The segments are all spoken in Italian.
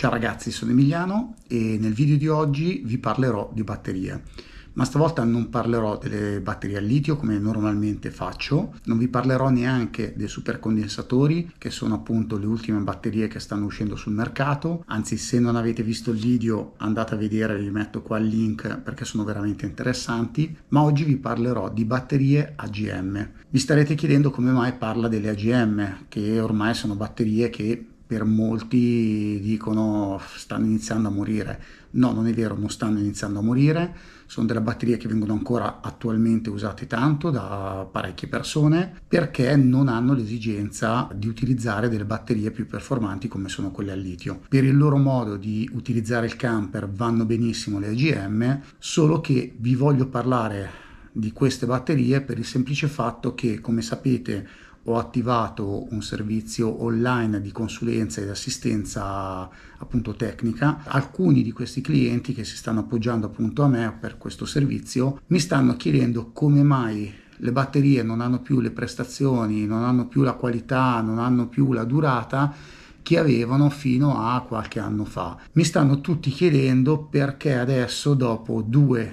Ciao ragazzi, sono Emiliano e nel video di oggi vi parlerò di batterie, ma stavolta non parlerò delle batterie al litio come normalmente faccio, non vi parlerò neanche dei supercondensatori, che sono appunto le ultime batterie che stanno uscendo sul mercato. Anzi, se non avete visto il video andate a vedere, vi metto qua il link perché sono veramente interessanti. Ma oggi vi parlerò di batterie AGM. Vi starete chiedendo come mai parla delle AGM, che ormai sono batterie che per molti dicono stanno iniziando a morire. No, non è vero, non stanno iniziando a morire, sono delle batterie che vengono ancora attualmente usate tanto da parecchie persone perché non hanno l'esigenza di utilizzare delle batterie più performanti come sono quelle al litio. Per il loro modo di utilizzare il camper vanno benissimo le AGM, solo che vi voglio parlare di queste batterie per il semplice fatto che, come sapete, ho attivato un servizio online di consulenza ed assistenza appunto tecnica. Alcuni di questi clienti che si stanno appoggiando appunto a me per questo servizio mi stanno chiedendo come mai le batterie non hanno più le prestazioni, non hanno più la qualità, non hanno più la durata che avevano fino a qualche anno fa. Mi stanno tutti chiedendo perché adesso, dopo 2-3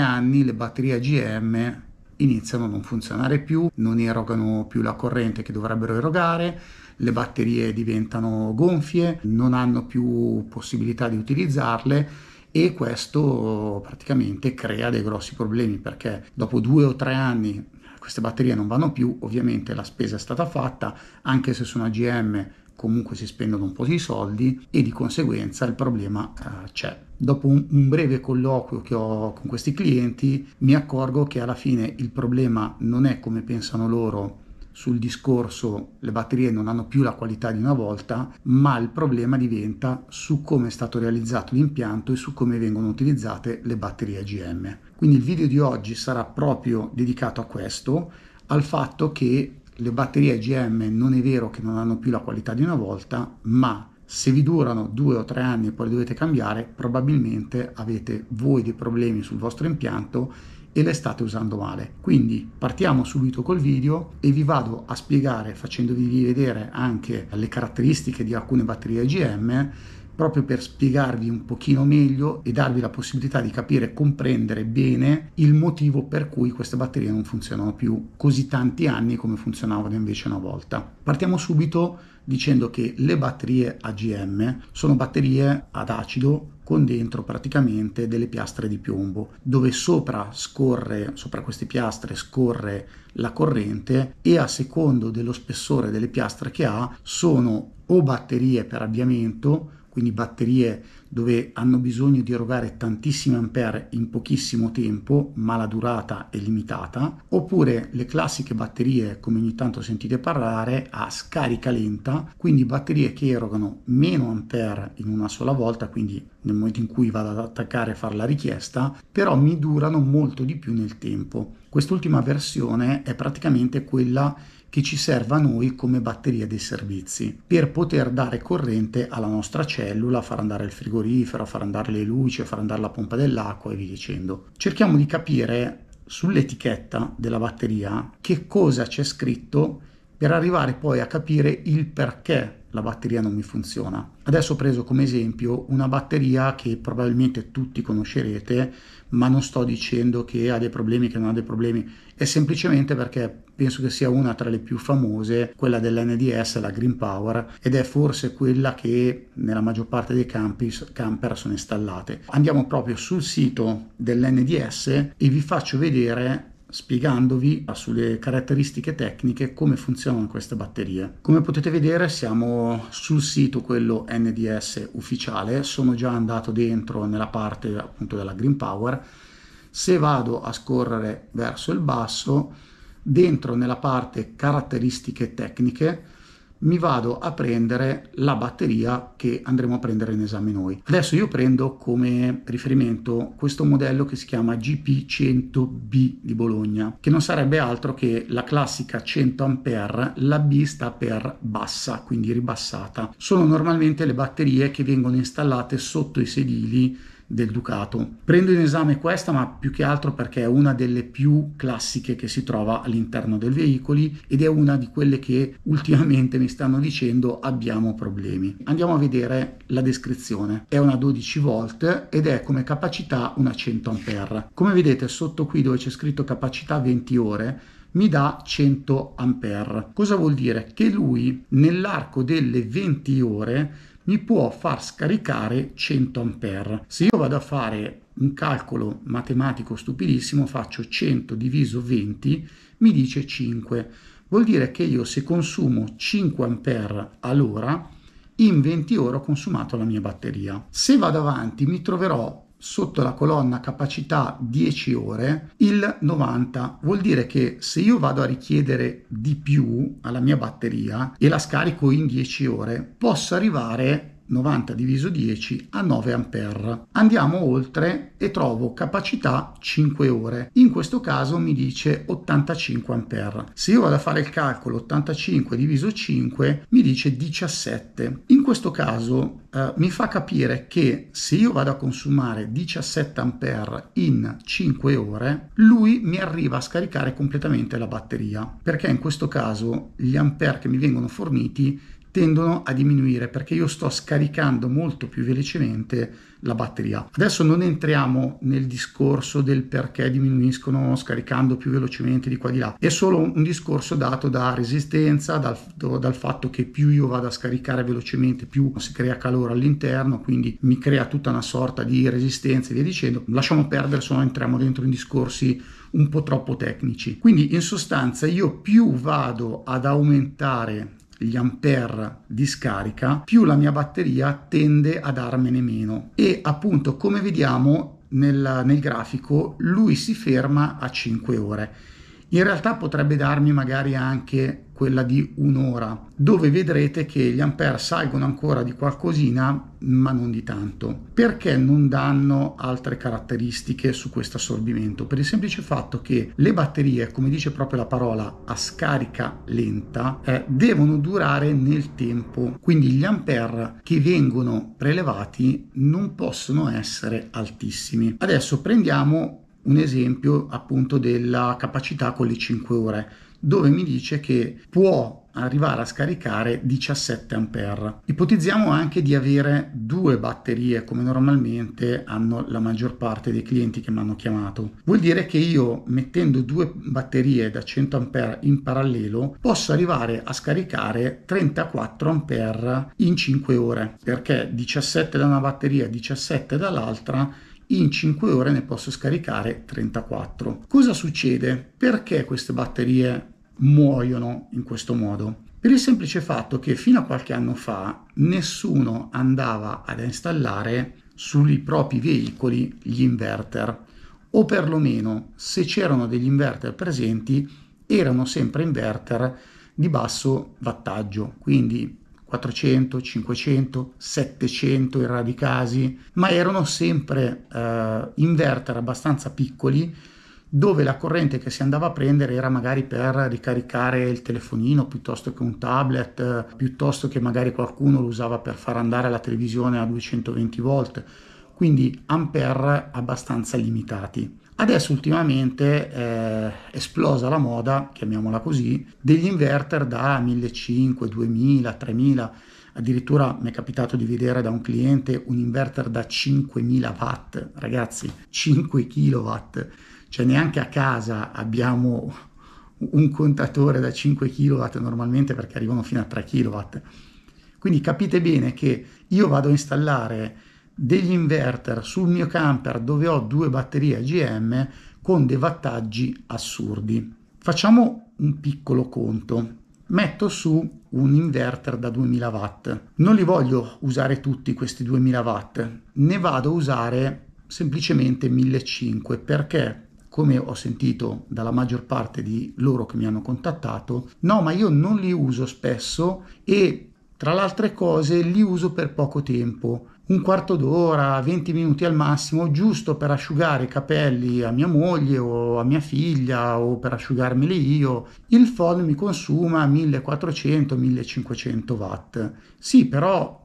anni, le batterie AGM iniziano a non funzionare più, non erogano più la corrente che dovrebbero erogare, le batterie diventano gonfie, non hanno più possibilità di utilizzarle, e questo praticamente crea dei grossi problemi perché dopo 2 o 3 anni queste batterie non vanno più. Ovviamente la spesa è stata fatta, anche se sono AGM comunque si spendono un po' di soldi e di conseguenza il problema c'è. Dopo un breve colloquio che ho con questi clienti mi accorgo che alla fine il problema non è, come pensano loro, sul discorso le batterie non hanno più la qualità di una volta, ma il problema diventa su come è stato realizzato l'impianto e su come vengono utilizzate le batterie AGM. Quindi il video di oggi sarà proprio dedicato a questo, al fatto che le batterie AGM non è vero che non hanno più la qualità di una volta, ma se vi durano 2 o 3 anni e poi le dovete cambiare, probabilmente avete voi dei problemi sul vostro impianto e le state usando male. Quindi partiamo subito col video e vi vado a spiegare, facendovi vedere anche le caratteristiche di alcune batterie AGM, proprio per spiegarvi un pochino meglio e darvi la possibilità di capire e comprendere bene il motivo per cui queste batterie non funzionano più così tanti anni come funzionavano invece una volta. Partiamo subito dicendo che le batterie AGM sono batterie ad acido con dentro praticamente delle piastre di piombo, dove sopra queste piastre scorre la corrente, e a secondo dello spessore delle piastre che ha sono o batterie per avviamento, quindi batterie dove hanno bisogno di erogare tantissimi ampere in pochissimo tempo, ma la durata è limitata, oppure le classiche batterie, come ogni tanto sentite parlare, a scarica lenta, quindi batterie che erogano meno ampere in una sola volta, quindi nel momento in cui vado ad attaccare e fare la richiesta, però mi durano molto di più nel tempo. Quest'ultima versione è praticamente quella che ci serve a noi come batteria dei servizi per poter dare corrente alla nostra cellula, far andare il frigorifero, far andare le luci, far andare la pompa dell'acqua e via dicendo. Cerchiamo di capire sull'etichetta della batteria che cosa c'è scritto per arrivare poi a capire il perché la batteria non mi funziona. Adesso ho preso come esempio una batteria che probabilmente tutti conoscerete, ma non sto dicendo che ha dei problemi, che non ha dei problemi, è semplicemente perché penso che sia una tra le più famose, quella dell'NDS, la Green Power, ed è forse quella che nella maggior parte dei camper sono installate. Andiamo proprio sul sito dell'NDS e vi faccio vedere, spiegandovi sulle caratteristiche tecniche, come funzionano queste batterie. Come potete vedere siamo sul sito, quello NDS ufficiale, sono già andato dentro nella parte appunto della Green Power. Se vado a scorrere verso il basso, dentro nella parte caratteristiche tecniche, mi vado a prendere la batteria che andremo a prendere in esame noi. Adesso io prendo come riferimento questo modello che si chiama GP100B di Bologna, che non sarebbe altro che la classica 100 ampere, la B sta per bassa, quindi ribassata. Sono normalmente le batterie che vengono installate sotto i sedili del Ducato. Prendo in esame questa, ma più che altro perché è una delle più classiche che si trova all'interno dei veicoli ed è una di quelle che ultimamente mi stanno dicendo abbiamo problemi. Andiamo a vedere la descrizione. È una 12 volt ed è come capacità una 100 ampere. Come vedete sotto qui dove c'è scritto capacità 20 ore mi dà 100 ampere. Cosa vuol dire? Che lui nell'arco delle 20 ore mi può far scaricare 100 ampere. Se io vado a fare un calcolo matematico stupidissimo, faccio 100 diviso 20, mi dice 5. Vuol dire che io se consumo 5 ampere all'ora, in 20 ore ho consumato la mia batteria. Se vado avanti mi troverò sotto la colonna capacità 10 ore il 90. Vuol dire che se io vado a richiedere di più alla mia batteria e la scarico in 10 ore posso arrivare 90 diviso 10 a 9 ampere. Andiamo oltre e trovo capacità 5 ore. In questo caso mi dice 85 ampere. Se io vado a fare il calcolo 85 diviso 5 mi dice 17. In questo caso mi fa capire che se io vado a consumare 17 ampere in 5 ore lui mi arriva a scaricare completamente la batteria, perché in questo caso gli ampere che mi vengono forniti tendono a diminuire perché io sto scaricando molto più velocemente la batteria. Adesso non entriamo nel discorso del perché diminuiscono scaricando più velocemente di qua di là, è solo un discorso dato da resistenza, dal fatto che più io vado a scaricare velocemente più si crea calore all'interno, quindi mi crea tutta una sorta di resistenza e via dicendo. Lasciamo perdere, se no entriamo dentro in discorsi un po' troppo tecnici. Quindi in sostanza io più vado ad aumentare gli ampere di scarica più la mia batteria tende a darmene meno e appunto come vediamo nel grafico lui si ferma a 5 ore. In realtà potrebbe darmi magari anche quella di un'ora, dove vedrete che gli ampere salgono ancora di qualcosina ma non di tanto, perché non danno altre caratteristiche su questo assorbimento, per il semplice fatto che le batterie, come dice proprio la parola, a scarica lenta devono durare nel tempo, quindi gli ampere che vengono prelevati non possono essere altissimi. Adesso prendiamo un esempio appunto della capacità con le 5 ore, dove mi dice che può arrivare a scaricare 17 ampere. Ipotizziamo anche di avere due batterie come normalmente hanno la maggior parte dei clienti che mi hanno chiamato. Vuol dire che io mettendo due batterie da 100 ampere in parallelo posso arrivare a scaricare 34 ampere in 5 ore, perché 17 da una batteria e 17 dall'altra, in 5 ore ne posso scaricare 34. Cosa succede? Perché queste batterie muoiono in questo modo? Per il semplice fatto che fino a qualche anno fa nessuno andava ad installare sui propri veicoli gli inverter, o perlomeno se c'erano degli inverter presenti erano sempre inverter di basso wattaggio, quindi 400, 500, 700 in rari casi, ma erano sempre inverter abbastanza piccoli dove la corrente che si andava a prendere era magari per ricaricare il telefonino piuttosto che un tablet, piuttosto che magari qualcuno lo usava per far andare la televisione a 220 volt, quindi ampere abbastanza limitati. Adesso ultimamente è esplosa la moda, chiamiamola così, degli inverter da 1500, 2000, 3000, addirittura mi è capitato di vedere da un cliente un inverter da 5000 watt, ragazzi, 5 kW, cioè neanche a casa abbiamo un contatore da 5 kW normalmente perché arrivano fino a 3 kW, quindi capite bene che io vado a installare degli inverter sul mio camper dove ho due batterie AGM con dei wattaggi assurdi. Facciamo un piccolo conto. Metto su un inverter da 2000 watt. Non li voglio usare tutti questi 2000 watt, ne vado a usare semplicemente 1500 perché, come ho sentito dalla maggior parte di loro che mi hanno contattato, no, ma io non li uso spesso e tra le altre cose li uso per poco tempo. Un quarto d'ora, 20 minuti al massimo, giusto per asciugare i capelli a mia moglie o a mia figlia o per asciugarmeli io. Il phon mi consuma 1400-1500 watt. Sì, però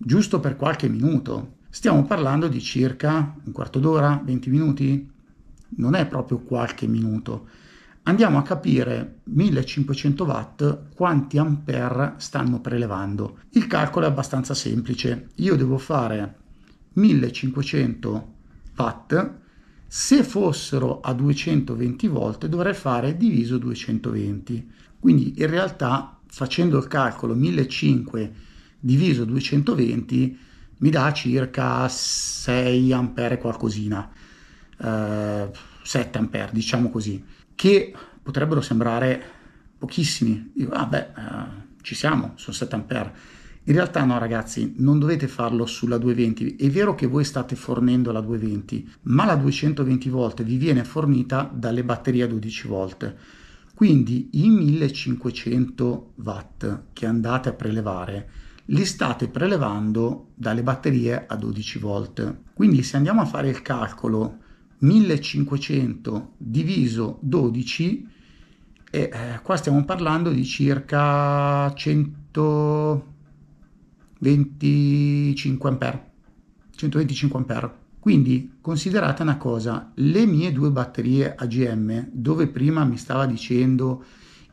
giusto per qualche minuto. Stiamo parlando di circa un quarto d'ora, 20 minuti, non è proprio qualche minuto. Andiamo a capire 1500 watt quanti ampere stanno prelevando. Il calcolo è abbastanza semplice. Io devo fare 1500 watt, se fossero a 220 volt dovrei fare diviso 220. Quindi in realtà facendo il calcolo 1500 diviso 220 mi dà circa 6 ampere qualcosina, 7 ampere diciamo così, che potrebbero sembrare pochissimi. Dico, vabbè, ci siamo, sono 7 ampere. In realtà no ragazzi, non dovete farlo sulla 220. È vero che voi state fornendo la 220, ma la 220 volt vi viene fornita dalle batterie a 12 volt. Quindi i 1500 watt che andate a prelevare li state prelevando dalle batterie a 12 volt. Quindi se andiamo a fare il calcolo 1500 diviso 12, qua stiamo parlando di circa 125 ampere. Quindi considerate una cosa, le mie due batterie AGM, dove prima mi stava dicendo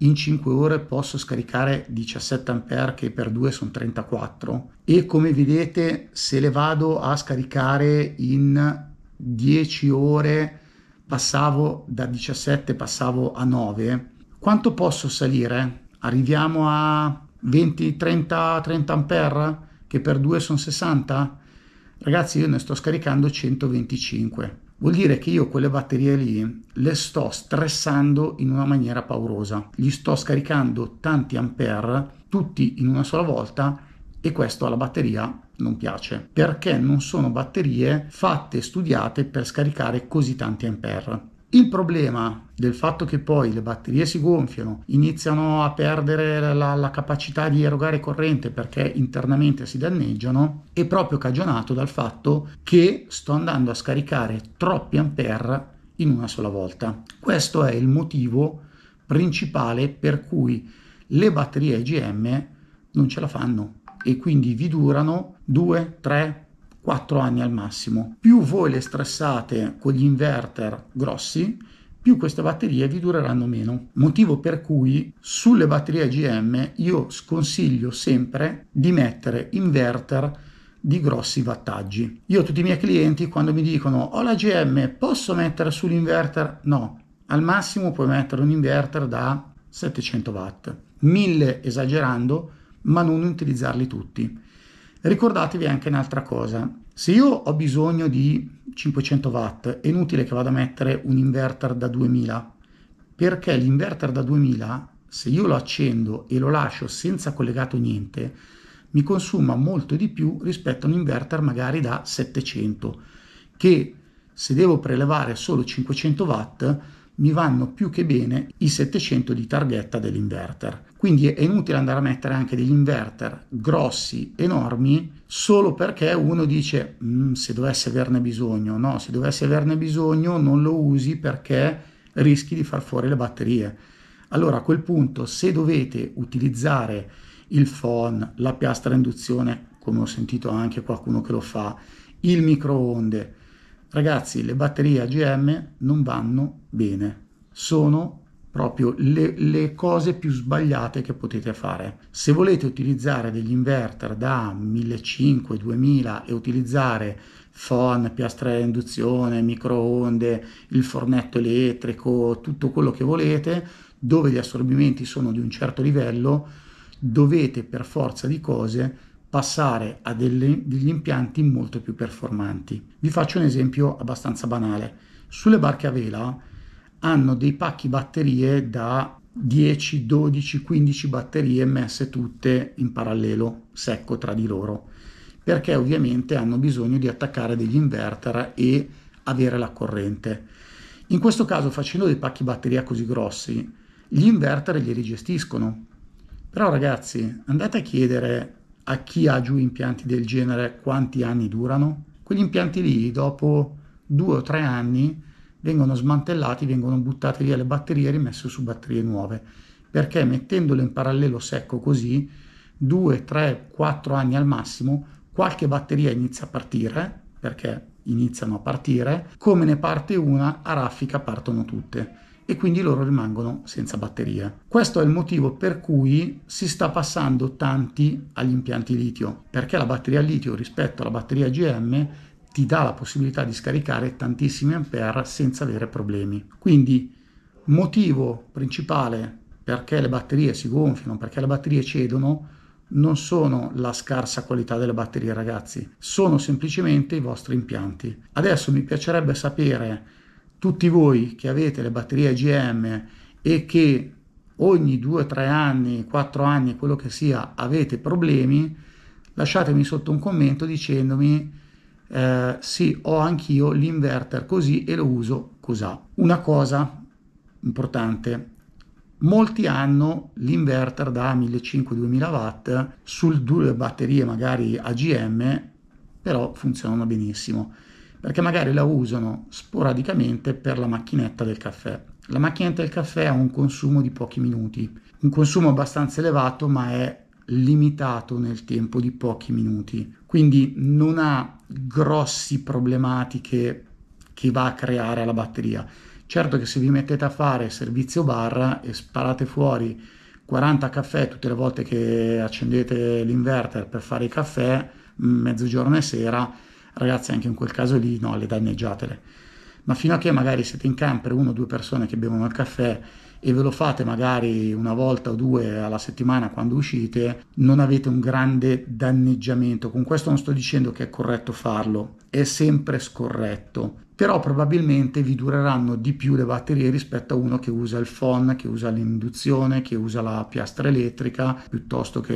in 5 ore posso scaricare 17 ampere, che per 2 sono 34, e come vedete se le vado a scaricare in 10 ore passavo da 17 a 9, quanto posso salire? Arriviamo a 20, 30 ampere, che per 2 sono 60? Ragazzi, io ne sto scaricando 125. Vuol dire che io quelle batterie lì le sto stressando in una maniera paurosa. Gli sto scaricando tanti ampere, tutti in una sola volta, e questo alla batteria non piace, perché non sono batterie fatte e studiate per scaricare così tanti ampere. Il problema del fatto che poi le batterie si gonfiano, iniziano a perdere la capacità di erogare corrente perché internamente si danneggiano, è proprio cagionato dal fatto che sto andando a scaricare troppi ampere in una sola volta. Questo è il motivo principale per cui le batterie AGM non ce la fanno e quindi vi durano 2, 3, 4 anni al massimo. Più voi le stressate con gli inverter grossi, più queste batterie vi dureranno meno. Motivo per cui sulle batterie AGM io sconsiglio sempre di mettere inverter di grossi wattaggi. Io tutti i miei clienti quando mi dicono ho la AGM, posso mettere sull'inverter? No, al massimo puoi mettere un inverter da 700 watt, 1000 esagerando, ma non utilizzarli tutti. Ricordatevi anche un'altra cosa, se io ho bisogno di 500 watt è inutile che vado a mettere un inverter da 2000, perché l'inverter da 2000, se io lo accendo e lo lascio senza collegato niente, mi consuma molto di più rispetto a un inverter magari da 700, che se devo prelevare solo 500 watt mi vanno più che bene i 700 di targhetta dell'inverter. Quindi è inutile andare a mettere anche degli inverter grossi, enormi, solo perché uno dice se dovesse averne bisogno. No, se dovesse averne bisogno non lo usi perché rischi di far fuori le batterie. Allora a quel punto, se dovete utilizzare il phon, la piastra a induzione, come ho sentito anche qualcuno che lo fa, il microonde, ragazzi, le batterie AGM non vanno bene, sono proprio le cose più sbagliate che potete fare. Se volete utilizzare degli inverter da 1500-2000 e utilizzare phon, piastre a induzione, microonde, il fornetto elettrico, tutto quello che volete, dove gli assorbimenti sono di un certo livello, dovete per forza di cose passare a degli impianti molto più performanti. Vi faccio un esempio abbastanza banale. Sulle barche a vela hanno dei pacchi batterie da 10, 12, 15 batterie messe tutte in parallelo, secco tra di loro, perché ovviamente hanno bisogno di attaccare degli inverter e avere la corrente. In questo caso, facendo dei pacchi batteria così grossi, gli inverter li gestiscono. Però ragazzi, andate a chiedere a chi ha giù impianti del genere quanti anni durano. Quegli impianti lì dopo 2 o 3 anni vengono smantellati, vengono buttate via le batterie e rimesse su batterie nuove, perché mettendole in parallelo secco così, 2, 3, 4 anni al massimo, qualche batteria inizia a partire, perché iniziano a partire, come ne parte una a raffica partono tutte e quindi loro rimangono senza batteria. Questo è il motivo per cui si sta passando tanti agli impianti litio, perché la batteria litio rispetto alla batteria AGM ti dà la possibilità di scaricare tantissimi ampere senza avere problemi. Quindi motivo principale perché le batterie si gonfiano, perché le batterie cedono, non sono la scarsa qualità delle batterie, ragazzi, sono semplicemente i vostri impianti. Adesso mi piacerebbe sapere, tutti voi che avete le batterie AGM e che ogni 2-3 anni, 4 anni, quello che sia, avete problemi, lasciatemi sotto un commento dicendomi sì, ho anch'io l'inverter così e lo uso cos'ha. Una cosa importante: molti hanno l'inverter da 1500-2000 watt su due batterie magari AGM, però funzionano benissimo perché magari la usano sporadicamente per la macchinetta del caffè. La macchinetta del caffè ha un consumo di pochi minuti, un consumo abbastanza elevato ma è limitato nel tempo di pochi minuti, quindi non ha grossi problematiche che va a creare alla batteria. Certo che se vi mettete a fare servizio bar e sparate fuori 40 caffè tutte le volte che accendete l'inverter per fare i caffè, mezzogiorno e sera, ragazzi, anche in quel caso lì no, le danneggiatele. Ma fino a che magari siete in camper 1 o 2 persone che bevono il caffè e ve lo fate magari una volta o 2 alla settimana quando uscite, non avete un grande danneggiamento. Con questo non sto dicendo che è corretto farlo, è sempre scorretto, però probabilmente vi dureranno di più le batterie rispetto a uno che usa il phon, che usa l'induzione, che usa la piastra elettrica piuttosto che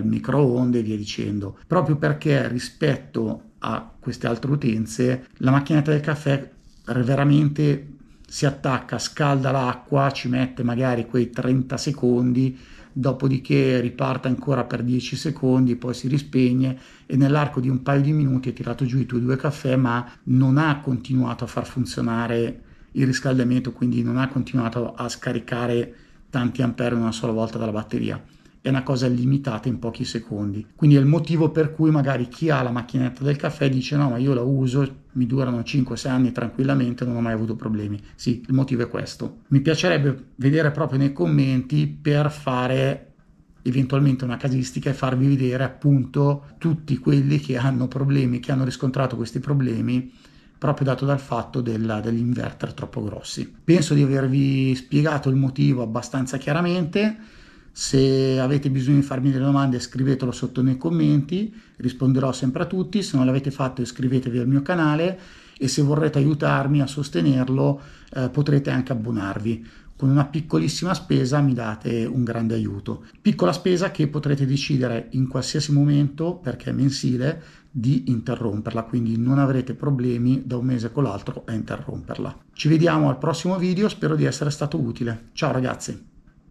il microonde e via dicendo, proprio perché rispetto a queste altre utenze la macchinetta del caffè veramente si attacca, scalda l'acqua, ci mette magari quei 30 secondi, dopodiché riparta ancora per 10 secondi, poi si rispegne e nell'arco di un paio di minuti hai tirato giù i tuoi 2 caffè, ma non ha continuato a far funzionare il riscaldamento, quindi non ha continuato a scaricare tanti ampere una sola volta dalla batteria. È una cosa limitata in pochi secondi, quindi è il motivo per cui magari chi ha la macchinetta del caffè dice no, ma io la uso, mi durano 5-6 anni tranquillamente, non ho mai avuto problemi. Sì, il motivo è questo. Mi piacerebbe vedere proprio nei commenti per fare eventualmente una casistica e farvi vedere appunto tutti quelli che hanno problemi, che hanno riscontrato questi problemi proprio dato dal fatto degli inverter troppo grossi. Penso di avervi spiegato il motivo abbastanza chiaramente. Se avete bisogno di farmi delle domande scrivetelo sotto nei commenti, risponderò sempre a tutti. Se non l'avete fatto iscrivetevi al mio canale e se vorrete aiutarmi a sostenerlo potrete anche abbonarvi. Con una piccolissima spesa mi date un grande aiuto, piccola spesa che potrete decidere in qualsiasi momento, perché è mensile, di interromperla, quindi non avrete problemi da un mese con l'altro a interromperla. Ci vediamo al prossimo video, spero di essere stato utile. Ciao ragazzi!